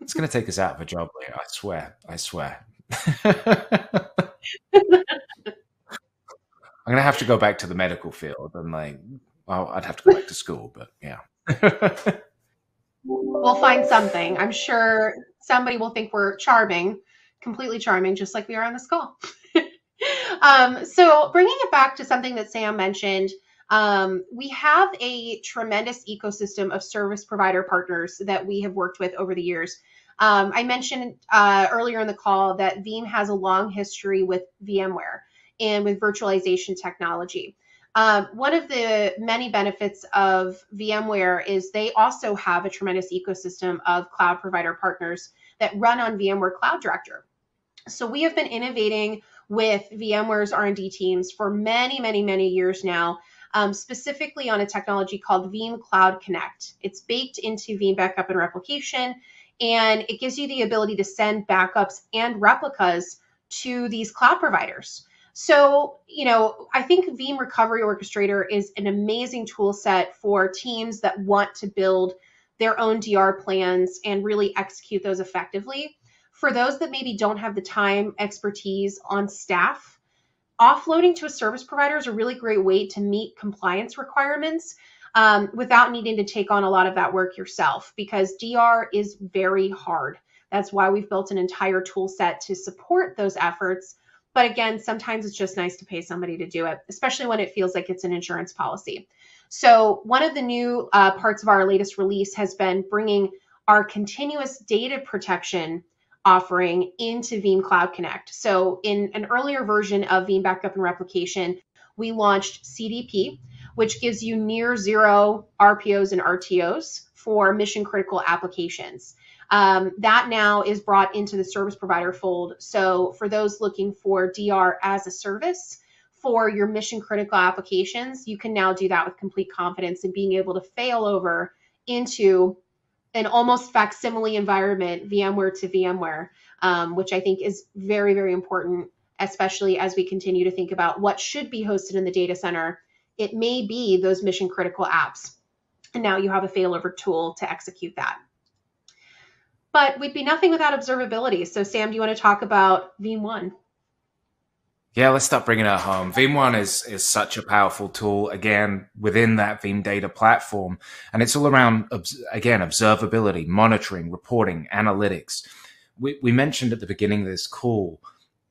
It's going to take us out of a job later. I swear. I swear. I'm going to have to go back to the medical field and like, well, I'd have to go back to school, but yeah. We'll find something. I'm sure somebody will think we're charming, completely charming, just like we are on this call. um, so bringing it back to something that Sam mentioned, um, we have a tremendous ecosystem of service provider partners that we have worked with over the years. Um, I mentioned uh, earlier in the call that Veeam has a long history with VMware and with virtualization technology. Um, one of the many benefits of VMware is they also have a tremendous ecosystem of cloud provider partners that run on VMware Cloud Director. So we have been innovating with VMware's R and D teams for many, many, many years now, um, specifically on a technology called Veeam Cloud Connect. It's baked into Veeam Backup and Replication, and it gives you the ability to send backups and replicas to these cloud providers. So, you know, I think Veeam Recovery Orchestrator is an amazing tool set for teams that want to build their own D R plans and really execute those effectively. For those that maybe don't have the time, expertise on staff, offloading to a service provider is a really great way to meet compliance requirements um, without needing to take on a lot of that work yourself, because D R is very hard. That's why we've built an entire tool set to support those efforts. But again, sometimes it's just nice to pay somebody to do it, especially when it feels like it's an insurance policy. So one of the new uh, parts of our latest release has been bringing our continuous data protection offering into Veeam Cloud Connect. So in an earlier version of Veeam Backup and Replication, we launched C D P, which gives you near zero R P Os and R T Os for mission critical applications. Um, that now is brought into the service provider fold. So for those looking for D R as a service for your mission critical applications, you can now do that with complete confidence and being able to fail over into an almost facsimile environment, VMware to VMware, um, which I think is very, very important, especially as we continue to think about what should be hosted in the data center. It may be those mission critical apps. And now you have a failover tool to execute that. But we'd be nothing without observability. So Sam, do you want to talk about Veeam One? Yeah, let's start bringing it home. Veeam One is, is such a powerful tool, again, within that Veeam Data Platform. And it's all around, again, observability, monitoring, reporting, analytics. We, we mentioned at the beginning of this call,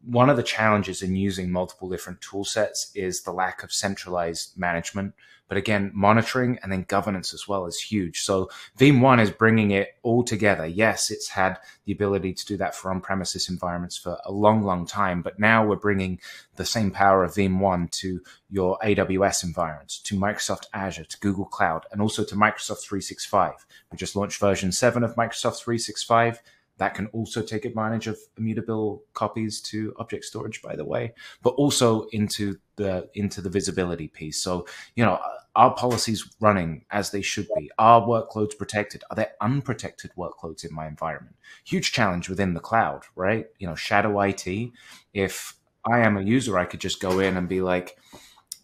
one of the challenges in using multiple different tool sets is the lack of centralized management. But again, monitoring and then governance as well is huge. So Veeam One is bringing it all together. Yes, it's had the ability to do that for on-premises environments for a long, long time. But now we're bringing the same power of Veeam One to your A W S environments, to Microsoft Azure, to Google Cloud, and also to Microsoft three sixty-five. We just launched version seven of Microsoft three sixty-five. That can also take advantage of immutable copies to object storage, by the way, but also into the into the visibility piece. So, you know, are policies running as they should be? Are workloads protected? Are there unprotected workloads in my environment? Huge challenge within the cloud, right? You know, shadow I T. If I am a user, I could just go in and be like,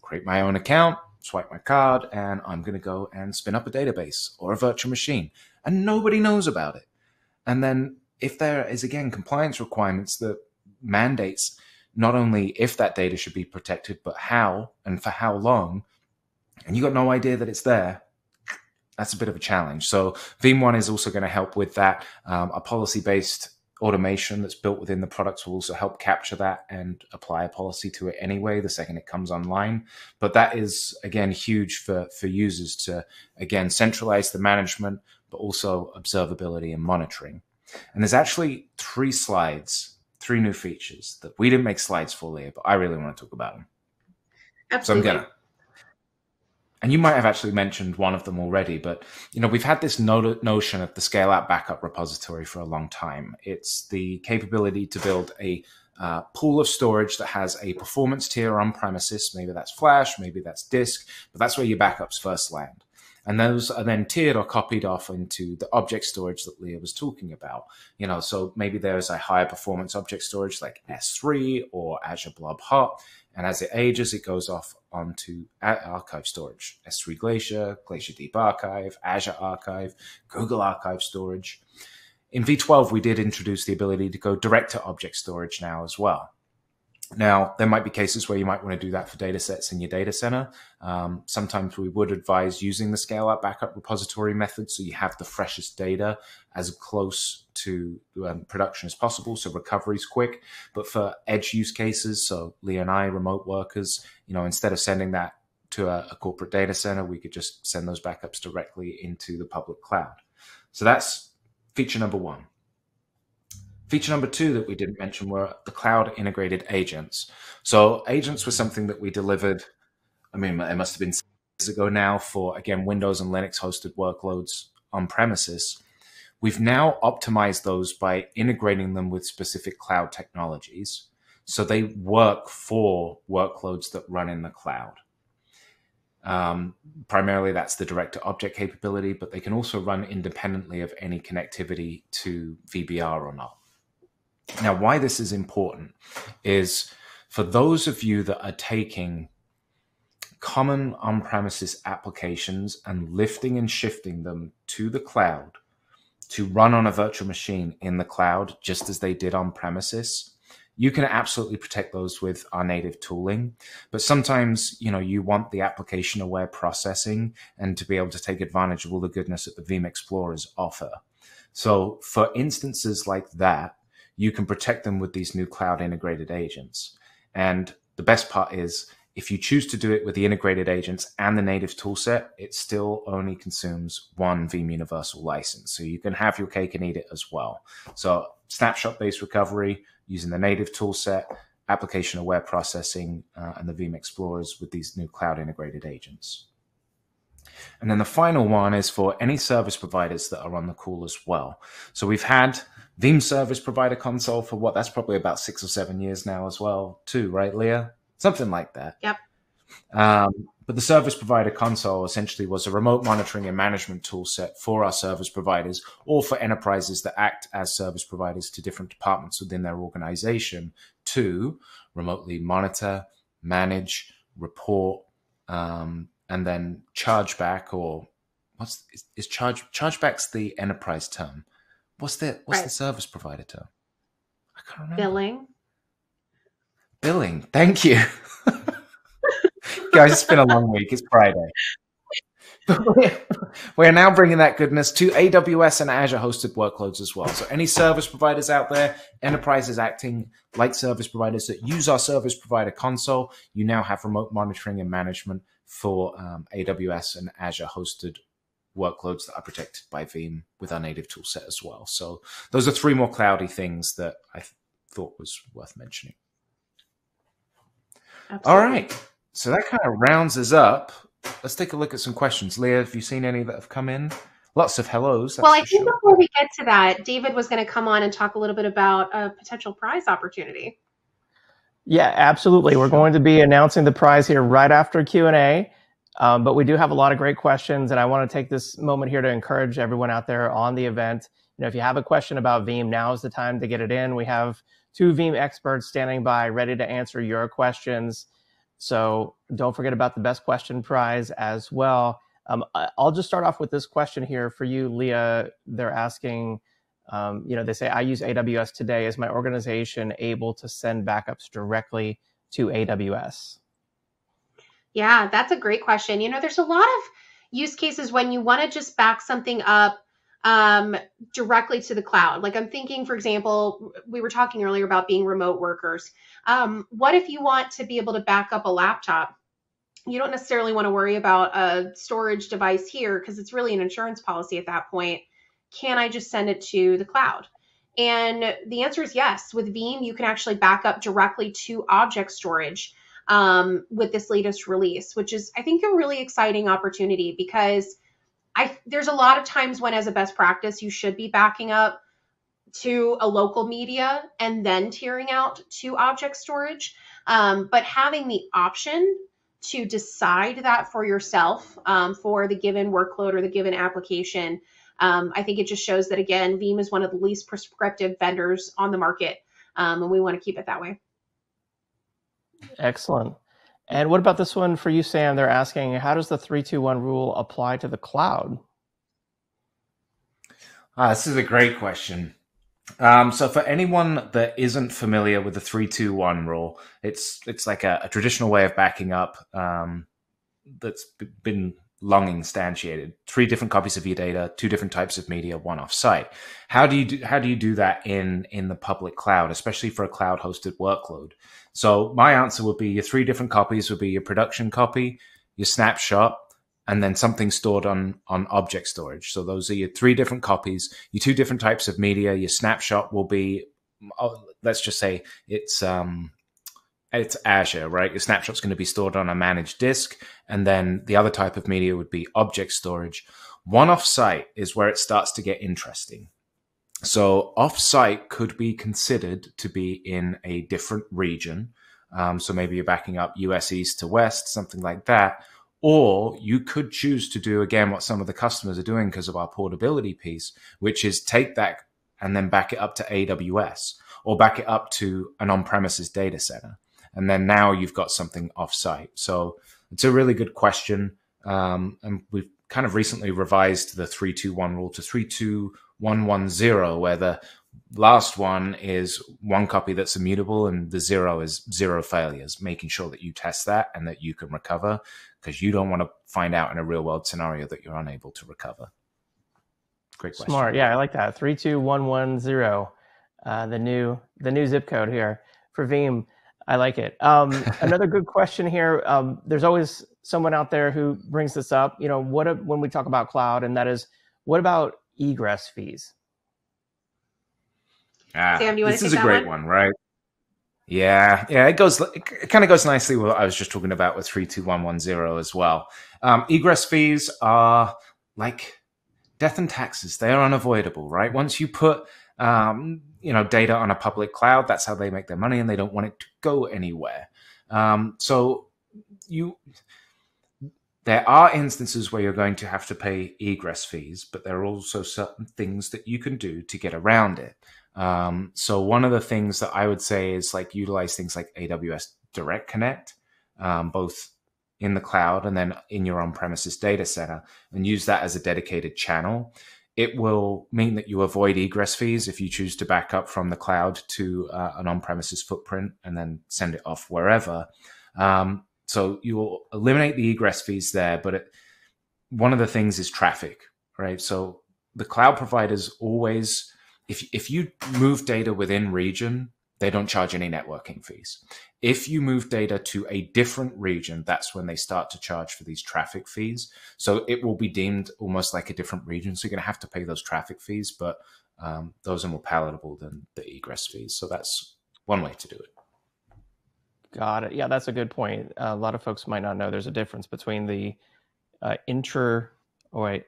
create my own account, swipe my card, and I'm going to go and spin up a database or a virtual machine. And nobody knows about it. And then if there is, again, compliance requirements that mandates not only if that data should be protected, but how and for how long, and you got no idea that it's there, that's a bit of a challenge. So Veeam One is also going to help with that. Um, a policy-based automation that's built within the products will also help capture that and apply a policy to it anyway the second it comes online. But that is, again, huge for, for users to, again, centralize the management, but also observability and monitoring. And there's actually three slides, three new features that we didn't make slides for, Leah, but I really want to talk about them. Absolutely. So I'm gonna. And you might have actually mentioned one of them already, but you know, we've had this no notion of the Scale-Out Backup Repository for a long time. It's the capability to build a Uh, pool of storage that has a performance tier on premises. Maybe that's flash, maybe that's disk, but that's where your backups first land. And those are then tiered or copied off into the object storage that Leah was talking about. You know, so maybe there's a higher performance object storage like S three or Azure Blob Hot. And as it ages, it goes off onto archive storage, S three Glacier, Glacier Deep Archive, Azure Archive, Google Archive Storage. In V twelve, we did introduce the ability to go direct to object storage now as well. Now, there might be cases where you might want to do that for data sets in your data center. Um, sometimes we would advise using the Scale-Out Backup Repository method so you have the freshest data as close to um, production as possible, so recovery is quick. But for edge use cases, so Leah and I, remote workers, you know, instead of sending that to a, a corporate data center, we could just send those backups directly into the public cloud. So that's feature number one. Feature number two that we didn't mention were the cloud integrated agents. So agents were something that we delivered, I mean, it must have been six years ago now for, again, Windows and Linux hosted workloads on premises. We've now optimized those by integrating them with specific cloud technologies. So they work for workloads that run in the cloud. Um, primarily, that's the direct-to-object capability, but they can also run independently of any connectivity to V B R or not. Now, why this is important is for those of you that are taking common on-premises applications and lifting and shifting them to the cloud to run on a virtual machine in the cloud, just as they did on-premises, you can absolutely protect those with our native tooling. But sometimes, you know, you want the application-aware processing and to be able to take advantage of all the goodness that the Veeam Explorers offer. So for instances like that, you can protect them with these new cloud-integrated agents. And the best part is, if you choose to do it with the integrated agents and the native toolset, it still only consumes one Veeam Universal license. So you can have your cake and eat it as well. So snapshot-based recovery using the native toolset, application-aware processing, uh, and the Veeam Explorers with these new cloud-integrated agents. And then the final one is for any service providers that are on the call as well. So we've had Veeam Service Provider Console for what? That's probably about six or seven years now as well, too, right, Leah? Something like that. Yep. Um, but the Service Provider Console essentially was a remote monitoring and management tool set for our service providers or for enterprises that act as service providers to different departments within their organization to remotely monitor, manage, report, um, and then charge back or what's is, is charge chargeback's the enterprise term. What's the what's right. the service provider term? I can't remember. Billing. Billing. Thank you. Guys, it's been a long week. It's Friday. We're now bringing that goodness to A W S and Azure hosted workloads as well. So any service providers out there, enterprises acting like service providers that use our service provider console, you now have remote monitoring and management for um, A W S and Azure hosted workloads that are protected by Veeam with our native toolset as well. So those are three more cloudy things that I th- thought was worth mentioning. Absolutely. All right, so that kind of rounds us up. Let's take a look at some questions. Leah, have you seen any that have come in? Lots of hellos. Well, I think sure. before we get to that, David was going to come on and talk a little bit about a potential prize opportunity. Yeah, absolutely. We're going to be announcing the prize here right after Q and A, um, but we do have a lot of great questions, and I want to take this moment here to encourage everyone out there on the event. You know, if you have a question about Veeam, now is the time to get it in. We have two Veeam experts standing by, ready to answer your questions. So don't forget about the best question prize as well. Um, I'll just start off with this question here for you, Leah. They're asking, um, you know, they say, I use A W S today. Is my organization able to send backups directly to A W S? Yeah, that's a great question. You know, there's a lot of use cases when you want to just back something up Um, directly to the cloud. Like I'm thinking, for example, we were talking earlier about being remote workers. Um, what if you want to be able to back up a laptop? You don't necessarily want to worry about a storage device here because it's really an insurance policy at that point. Can I just send it to the cloud? And the answer is yes. With Veeam, you can actually back up directly to object storage um, with this latest release, which is, I think, a really exciting opportunity because I, there's a lot of times when, as a best practice, you should be backing up to a local media and then tiering out to object storage. Um, but having the option to decide that for yourself um, for the given workload or the given application, um, I think it just shows that, again, Veeam is one of the least prescriptive vendors on the market, um, and we want to keep it that way. Excellent. And what about this one for you, Sam? They're asking, how does the three two one rule apply to the cloud? Uh, this is a great question. Um, so for anyone that isn't familiar with the three two one rule, it's it's like a, a traditional way of backing up um, that's been long instantiated. Three different copies of your data, two different types of media, one offsite. How do you do, how do you do that in in the public cloud, especially for a cloud hosted workload? So my answer would be your three different copies would be your production copy, your snapshot, and then something stored on on object storage. So those are your three different copies. Your two different types of media. Your snapshot will be, oh, let's just say it's um. It's Azure, right? Your snapshot's going to be stored on a managed disk. And then the other type of media would be object storage. One offsite is where it starts to get interesting. So offsite could be considered to be in a different region. Um, so maybe you're backing up U S East to West, something like that. Or you could choose to do, again, what some of the customers are doing because of our portability piece, which is take that and then back it up to A W S or back it up to an on-premises data center. And then now you've got something off-site. So it's a really good question. Um, and we've kind of recently revised the three two one rule to three two one one zero, where the last one is one copy that's immutable and the zero is zero failures, making sure that you test that and that you can recover, because you don't want to find out in a real world scenario that you're unable to recover. Great question. Smart. Yeah, I like that. three two one one zero, uh, the new the new zip code here for Veeam. I like it. Um, another good question here. Um, there's always someone out there who brings this up. You know, what a, when we talk about cloud, and that is, what about egress fees? Ah, Sam, you want to take that one? This is a great one, right? Yeah, yeah, it goes. It kind of goes nicely with what I was just talking about with three two one one zero as well. Um, egress fees are like death and taxes; they are unavoidable, right? Once you put, um, you know, data on a public cloud, that's how they make their money, and they don't want it to go anywhere. Um, so you. There are instances where you're going to have to pay egress fees, but there are also certain things that you can do to get around it. Um, so one of the things that I would say is like utilize things like A W S Direct Connect, um, both in the cloud and then in your on-premises data center, and use that as a dedicated channel. It will mean that you avoid egress fees if you choose to back up from the cloud to uh, an on-premises footprint and then send it off wherever. Um, So you will eliminate the egress fees there, but it, one of the things is traffic, right? So the cloud providers always, if, if you move data within region, they don't charge any networking fees. If you move data to a different region, that's when they start to charge for these traffic fees. So it will be deemed almost like a different region. So you're going to have to pay those traffic fees, but um, those are more palatable than the egress fees. So that's one way to do it. Got it. Yeah, that's a good point. Uh, a lot of folks might not know there's a difference between the uh, inter, oh wait,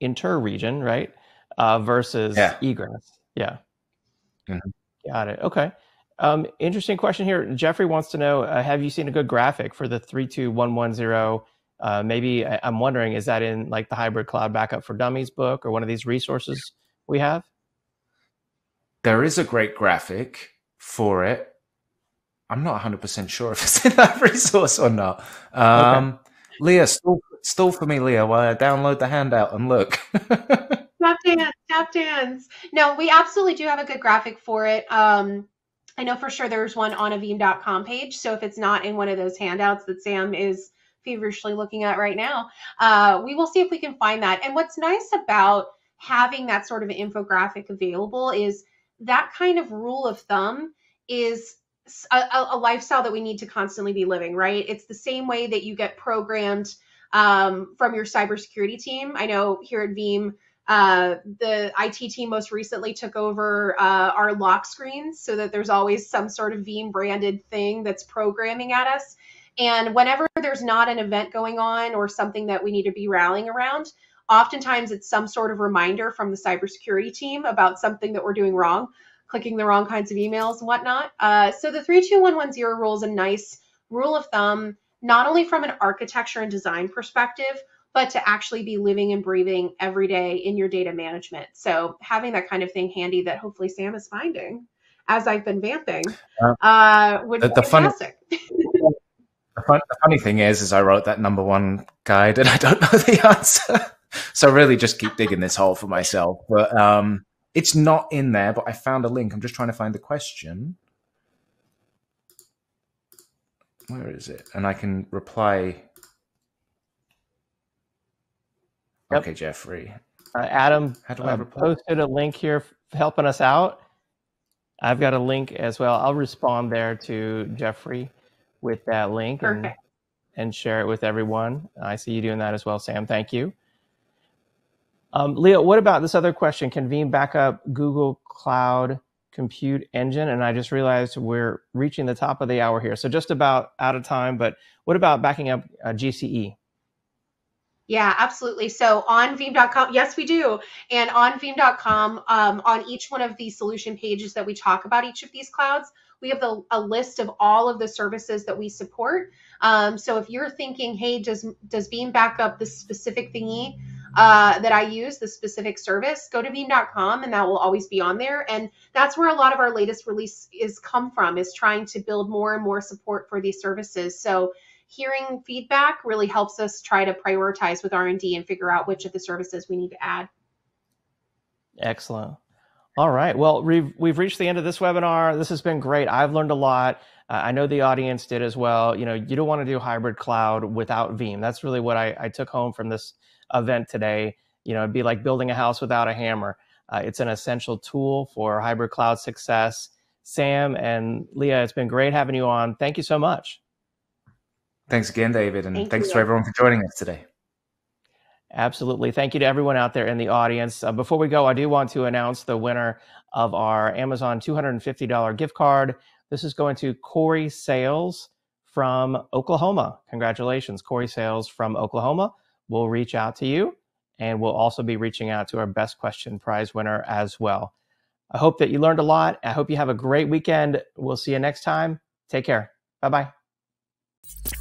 inter-region, right, uh, versus yeah. egress. Yeah. Mm-hmm. Got it. Okay. Um, interesting question here. Jeffrey wants to know: uh, have you seen a good graphic for the three two one one zero? Uh, maybe I, I'm wondering, is that in like the Hybrid Cloud Backup for Dummies book or one of these resources we have? There is a great graphic for it. I'm not one hundred percent sure if it's in that resource or not. Um, okay. Leah, stall, stall for me, Leah, while I download the handout and look. Tap dance, tap dance. No, we absolutely do have a good graphic for it. Um, I know for sure there's one on a veeam dot com page. So if it's not in one of those handouts that Sam is feverishly looking at right now, uh, we will see if we can find that. And what's nice about having that sort of infographic available is that kind of rule of thumb is A, a lifestyle that we need to constantly be living, right? It's the same way that you get programmed um, from your cybersecurity team. I know here at Veeam, uh, the I T team most recently took over uh, our lock screens, so that there's always some sort of Veeam branded thing that's programming at us. And whenever there's not an event going on or something that we need to be rallying around, oftentimes it's some sort of reminder from the cybersecurity team about something that we're doing wrong, clicking the wrong kinds of emails and whatnot. Uh, so the three two one one zero rule is a nice rule of thumb, not only from an architecture and design perspective, but to actually be living and breathing every day in your data management. So having that kind of thing handy that hopefully Sam is finding as I've been vamping uh, would the, be the fantastic. Fun, the, fun, the funny thing is, is I wrote that number one guide and I don't know the answer. So really just keep digging this hole for myself. But um, it's not in there, but I found a link. I'm just trying to find the question. Where is it? And I can reply. Yep. Okay, Jeffrey. Uh, Adam How do I uh, reply? Posted a link here helping us out. I've got a link as well. I'll respond there to Jeffrey with that link and, and share it with everyone. I see you doing that as well, Sam. Thank you. Um, Leah, what about this other question? Can Veeam back up Google Cloud Compute Engine? And I just realized we're reaching the top of the hour here, so just about out of time. But what about backing up uh, G C E? Yeah, absolutely. So on veeam dot com, yes, we do. And on veeam dot com, um, on each one of the solution pages that we talk about each of these clouds, we have the, a list of all of the services that we support. Um, so if you're thinking, hey, does, does Veeam back up this specific thingy uh, that I use, this specific service, go to veeam dot com and that will always be on there. And that's where a lot of our latest release is come from, is trying to build more and more support for these services. So hearing feedback really helps us try to prioritize with R and D and figure out which of the services we need to add. Excellent. All right. Well, we've, we've reached the end of this webinar. This has been great. I've learned a lot. Uh, I know the audience did as well. You know, you don't want to do hybrid cloud without Veeam. That's really what I, I took home from this event today. You know, it'd be like building a house without a hammer. Uh, it's an essential tool for hybrid cloud success. Sam and Leah, it's been great having you on. Thank you so much. Thanks again, David. And Thank thanks you. to everyone for joining us today. Absolutely. Thank you to everyone out there in the audience. Uh, before we go, I do want to announce the winner of our Amazon two hundred fifty dollar gift card. This is going to Corey Sales from Oklahoma. Congratulations, Corey Sales from Oklahoma. We'll reach out to you, and we'll also be reaching out to our Best Question prize winner as well. I hope that you learned a lot. I hope you have a great weekend. We'll see you next time. Take care. Bye-bye.